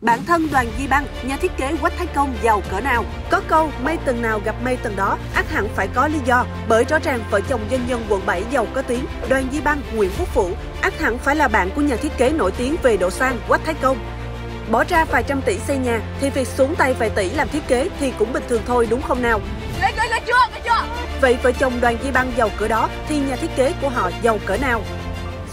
Bản thân Đoàn Di Băng, nhà thiết kế Quách Thái Công giàu cỡ nào? Có câu may tầng nào gặp may tầng đó, ắt hẳn phải có lý do. Bởi rõ ràng vợ chồng doanh nhân quận 7 giàu có tiếng, Đoàn Di Băng, Nguyễn Quốc Vũ, ắt hẳn phải là bạn của nhà thiết kế nổi tiếng về độ sang Quách Thái Công. Bỏ ra vài trăm tỷ xây nhà thì việc xuống tay vài tỷ làm thiết kế thì cũng bình thường thôi, đúng không nào? Lấy chưa? Vậy vợ chồng Đoàn Di Băng giàu cỡ đó thì nhà thiết kế của họ giàu cỡ nào?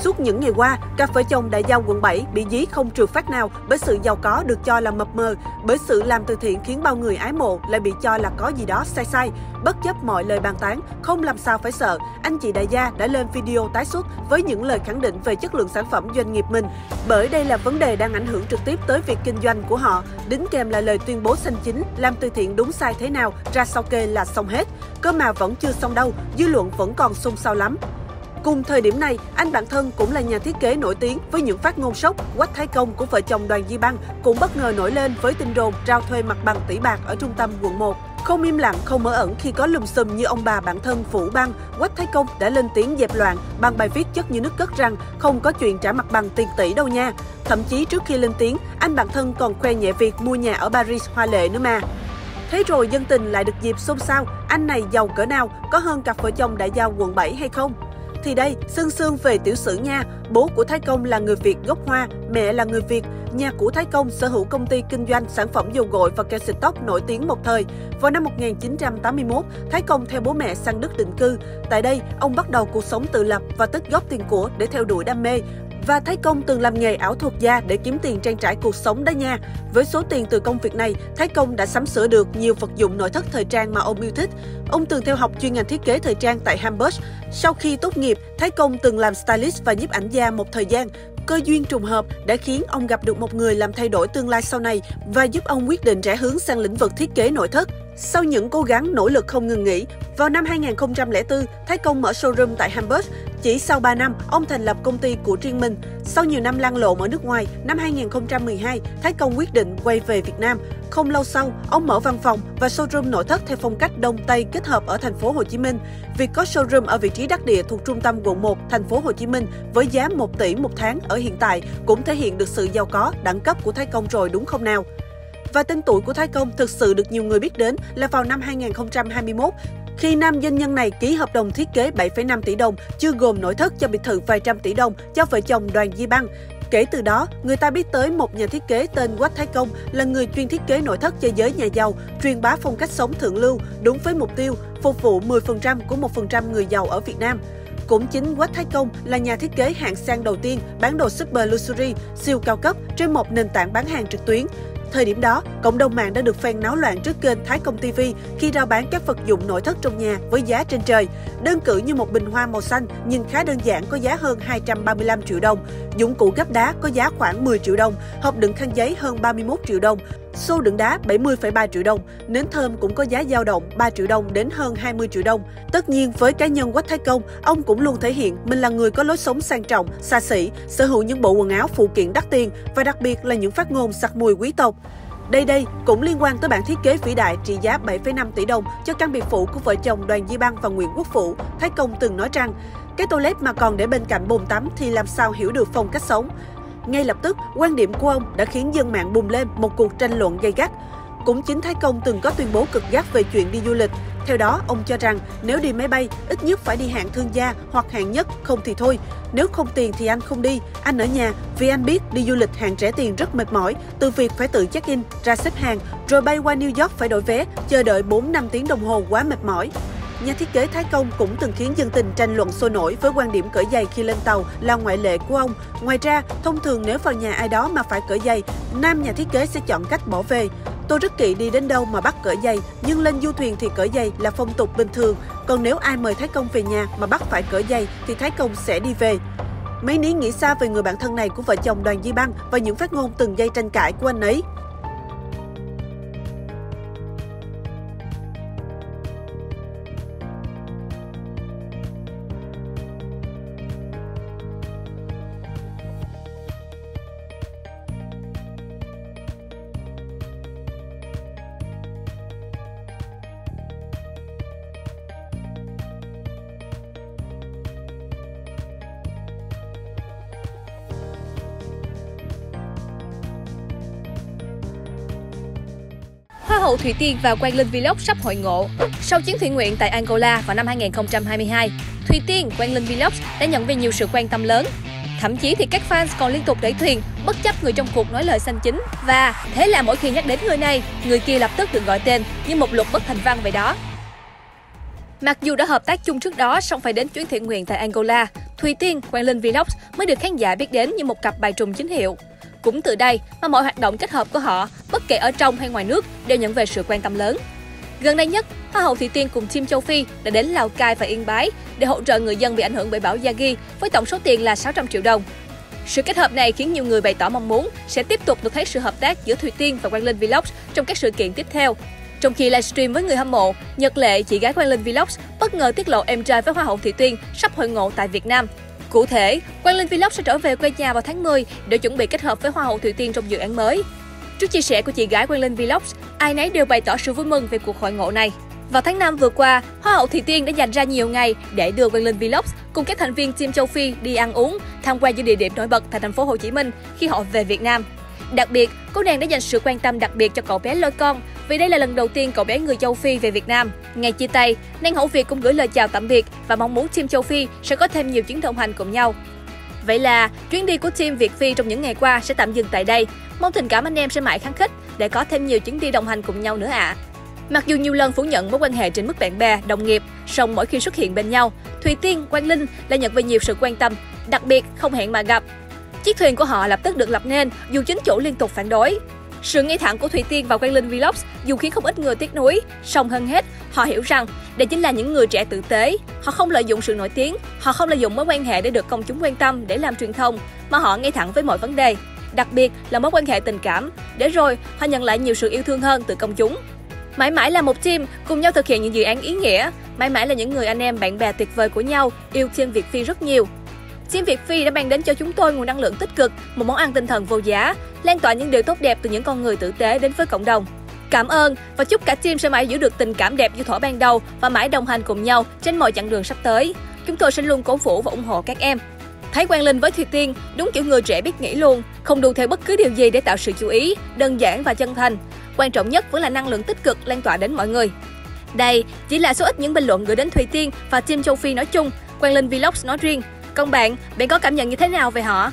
Suốt những ngày qua, cặp vợ chồng đại gia quận 7 bị dí không trừ phát nào bởi sự giàu có được cho là mập mờ, bởi sự làm từ thiện khiến bao người ái mộ lại bị cho là có gì đó sai sai. Bất chấp mọi lời bàn tán, không làm sao phải sợ, anh chị đại gia đã lên video tái xuất với những lời khẳng định về chất lượng sản phẩm doanh nghiệp mình. Bởi đây là vấn đề đang ảnh hưởng trực tiếp tới việc kinh doanh của họ, đính kèm là lời tuyên bố xanh chín, làm từ thiện đúng sai thế nào, ra sao kê là xong hết. Cơ mà vẫn chưa xong đâu, dư luận vẫn còn xôn xao lắm. Cùng thời điểm này, anh bạn thân cũng là nhà thiết kế nổi tiếng với những phát ngôn sốc, Quách Thái Công của vợ chồng Đoàn Di Băng cũng bất ngờ nổi lên với tin đồn trao thuê mặt bằng tỷ bạc ở trung tâm quận 1. Không im lặng, không mở ẩn khi có lùm xùm như ông bà bạn thân Vũ Băng, Quách Thái Công đã lên tiếng dẹp loạn bằng bài viết chất như nước cất rằng không có chuyện trả mặt bằng tiền tỷ đâu nha. Thậm chí trước khi lên tiếng, anh bạn thân còn khoe nhẹ việc mua nhà ở Paris hoa lệ nữa mà. Thế rồi dân tình lại được dịp xôn xao, anh này giàu cỡ nào, có hơn cặp vợ chồng đại gia quận 7 hay không? Thì đây, xương về tiểu sử nha, bố của Thái Công là người Việt gốc Hoa, mẹ là người Việt. Nhà của Thái Công sở hữu công ty kinh doanh sản phẩm dầu gội và keo xịt tóc nổi tiếng một thời. Vào năm 1981, Thái Công theo bố mẹ sang Đức định cư. Tại đây, ông bắt đầu cuộc sống tự lập và tích góp tiền của để theo đuổi đam mê. Và Thái Công từng làm nghề ảo thuật gia để kiếm tiền trang trải cuộc sống đó nha. Với số tiền từ công việc này, Thái Công đã sắm sửa được nhiều vật dụng nội thất thời trang mà ông yêu thích. Ông từng theo học chuyên ngành thiết kế thời trang tại Hamburg. Sau khi tốt nghiệp, Thái Công từng làm stylist và nhiếp ảnh gia một thời gian. Cơ duyên trùng hợp đã khiến ông gặp được một người làm thay đổi tương lai sau này và giúp ông quyết định rẽ hướng sang lĩnh vực thiết kế nội thất. Sau những cố gắng nỗ lực không ngừng nghỉ, vào năm 2004, Thái Công mở showroom tại Hamburg. Chỉ sau 3 năm, ông thành lập công ty của riêng mình. Sau nhiều năm lăn lộn ở nước ngoài, năm 2012, Thái Công quyết định quay về Việt Nam. Không lâu sau, ông mở văn phòng và showroom nội thất theo phong cách Đông Tây kết hợp ở thành phố Hồ Chí Minh. Việc có showroom ở vị trí đắc địa thuộc trung tâm quận 1, thành phố Hồ Chí Minh với giá 1 tỷ một tháng ở hiện tại cũng thể hiện được sự giàu có, đẳng cấp của Thái Công rồi đúng không nào? Và tên tuổi của Thái Công thực sự được nhiều người biết đến là vào năm 2021, khi nam doanh nhân này ký hợp đồng thiết kế 7,5 tỷ đồng, chưa gồm nội thất cho biệt thự vài trăm tỷ đồng cho vợ chồng Đoàn Di Băng. Kể từ đó, người ta biết tới một nhà thiết kế tên Quách Thái Công là người chuyên thiết kế nội thất cho giới nhà giàu, truyền bá phong cách sống thượng lưu đúng với mục tiêu phục vụ 10% của 1% người giàu ở Việt Nam. Cũng chính Quách Thái Công là nhà thiết kế hạng sang đầu tiên bán đồ super luxury siêu cao cấp trên một nền tảng bán hàng trực tuyến. Thời điểm đó, cộng đồng mạng đã được phen náo loạn trước kênh Thái Công TV khi rao bán các vật dụng nội thất trong nhà với giá trên trời. Đơn cử như một bình hoa màu xanh nhìn khá đơn giản có giá hơn 235 triệu đồng, dụng cụ gấp đá có giá khoảng 10 triệu đồng, hộp đựng khăn giấy hơn 31 triệu đồng, xô đựng đá 70,3 triệu đồng, nến thơm cũng có giá dao động 3 triệu đồng đến hơn 20 triệu đồng. Tất nhiên với cá nhân Quách Thái Công, ông cũng luôn thể hiện mình là người có lối sống sang trọng, xa xỉ, sở hữu những bộ quần áo phụ kiện đắt tiền và đặc biệt là những phát ngôn sặc mùi quý tộc. Đây cũng liên quan tới bản thiết kế vĩ đại trị giá 7,5 tỷ đồng cho căn biệt phủ của vợ chồng Đoàn Di Băng và Nguyễn Quốc Vũ. Thái Công từng nói rằng, cái toilet mà còn để bên cạnh bồn tắm thì làm sao hiểu được phong cách sống. Ngay lập tức, quan điểm của ông đã khiến dân mạng bùng lên một cuộc tranh luận gay gắt. Cũng chính Thái Công từng có tuyên bố cực gắt về chuyện đi du lịch. Theo đó, ông cho rằng nếu đi máy bay, ít nhất phải đi hạng thương gia hoặc hạng nhất, không thì thôi. Nếu không tiền thì anh không đi, anh ở nhà, vì anh biết đi du lịch hạng rẻ tiền rất mệt mỏi, từ việc phải tự check-in, ra xếp hàng, rồi bay qua New York phải đổi vé, chờ đợi 4-5 tiếng đồng hồ quá mệt mỏi. Nhà thiết kế Thái Công cũng từng khiến dân tình tranh luận sôi nổi với quan điểm cởi giày khi lên tàu là ngoại lệ của ông. Ngoài ra, thông thường nếu vào nhà ai đó mà phải cởi giày, nam nhà thiết kế sẽ chọn cách bỏ về. Tôi rất kỵ đi đến đâu mà bắt cởi giày, nhưng lên du thuyền thì cởi giày là phong tục bình thường. Còn nếu ai mời Thái Công về nhà mà bắt phải cởi giày thì Thái Công sẽ đi về. Mấy ní nghĩ xa về người bạn thân này của vợ chồng Đoàn Di Băng và những phát ngôn từng gây tranh cãi của anh ấy. hậu Thùy Tiên và Quang Linh Vlog sắp hội ngộ. Sau chuyến thiện nguyện tại Angola vào năm 2022, Thùy Tiên, Quang Linh Vlog đã nhận về nhiều sự quan tâm lớn. Thậm chí thì các fans còn liên tục đẩy thuyền, bất chấp người trong cuộc nói lời sanh chính. Và thế là mỗi khi nhắc đến người này, người kia lập tức được gọi tên như một luật bất thành văn vậy đó. Mặc dù đã hợp tác chung trước đó, song phải đến chuyến thiện nguyện tại Angola, Thùy Tiên, Quang Linh Vlog mới được khán giả biết đến như một cặp bài trùng chính hiệu. Cũng từ đây mà mọi hoạt động kết hợp của họ, bất kể ở trong hay ngoài nước, đều nhận về sự quan tâm lớn. Gần đây nhất, Hoa hậu Thùy Tiên cùng team châu Phi đã đến Lào Cai và Yên Bái để hỗ trợ người dân bị ảnh hưởng bởi bão Yagi với tổng số tiền là 600 triệu đồng. Sự kết hợp này khiến nhiều người bày tỏ mong muốn sẽ tiếp tục được thấy sự hợp tác giữa Thùy Tiên và Quang Linh Vlog trong các sự kiện tiếp theo. Trong khi livestream với người hâm mộ, Nhật Lệ, chị gái Quang Linh Vlog, bất ngờ tiết lộ em trai với Hoa hậu Thùy Tiên sắp hội ngộ tại Việt Nam. Cụ thể, Quang Linh Vlog sẽ trở về quê nhà vào tháng 10 để chuẩn bị kết hợp với Hoa hậu Thùy Tiên trong dự án mới. Trước chia sẻ của chị gái Quang Linh Vlog, ai nấy đều bày tỏ sự vui mừng về cuộc hội ngộ này. Vào tháng 5 vừa qua, Hoa hậu Thùy Tiên đã dành ra nhiều ngày để đưa Quang Linh Vlog cùng các thành viên team châu Phi đi ăn uống, tham quan những địa điểm nổi bật tại thành phố Hồ Chí Minh khi họ về Việt Nam. Đặc biệt, cô nàng đã dành sự quan tâm đặc biệt cho cậu bé Lôi Con vì đây là lần đầu tiên cậu bé người châu Phi về Việt Nam. Ngày chia tay, nàng hậu Việt cũng gửi lời chào tạm biệt và mong muốn team châu Phi sẽ có thêm nhiều chuyến đồng hành cùng nhau. Vậy là chuyến đi của team Việt Phi trong những ngày qua sẽ tạm dừng tại đây. Mong tình cảm anh em sẽ mãi khăng khít để có thêm nhiều chuyến đi đồng hành cùng nhau nữa ạ. Mặc dù nhiều lần phủ nhận mối quan hệ trên mức bạn bè, đồng nghiệp, song mỗi khi xuất hiện bên nhau, Thùy Tiên, Quang Linh lại nhận về nhiều sự quan tâm, đặc biệt không hẹn mà gặp. Chiếc thuyền của họ lập tức được lập nên dù chính chủ liên tục phản đối. Sự ngay thẳng của Thùy Tiên và Quang Linh Vlog dù khiến không ít người tiếc nuối, song hơn hết họ hiểu rằng đây chính là những người trẻ tử tế. Họ không lợi dụng sự nổi tiếng, họ không lợi dụng mối quan hệ để được công chúng quan tâm để làm truyền thông, mà họ ngay thẳng với mọi vấn đề, đặc biệt là mối quan hệ tình cảm, để rồi họ nhận lại nhiều sự yêu thương hơn từ công chúng. Mãi mãi là một team, cùng nhau thực hiện những dự án ý nghĩa, mãi mãi là những người anh em bạn bè tuyệt vời của nhau, yêu team Việt Phi rất nhiều. Team Việt Phi đã mang đến cho chúng tôi nguồn năng lượng tích cực, một món ăn tinh thần vô giá, lan tỏa những điều tốt đẹp từ những con người tử tế đến với cộng đồng. Cảm ơn và chúc cả team sẽ mãi giữ được tình cảm đẹp như thuở ban đầu và mãi đồng hành cùng nhau trên mọi chặng đường sắp tới. Chúng tôi sẽ luôn cổ vũ và ủng hộ các em. Thấy Quang Linh với Thùy Tiên, đúng kiểu người trẻ biết nghĩ luôn, không đu theo bất cứ điều gì để tạo sự chú ý, đơn giản và chân thành. Quan trọng nhất vẫn là năng lượng tích cực lan tỏa đến mọi người. Đây chỉ là số ít những bình luận gửi đến Thùy Tiên và team châu Phi nói chung, Quang Linh Vlog nói riêng. Còn bạn có cảm nhận như thế nào về họ?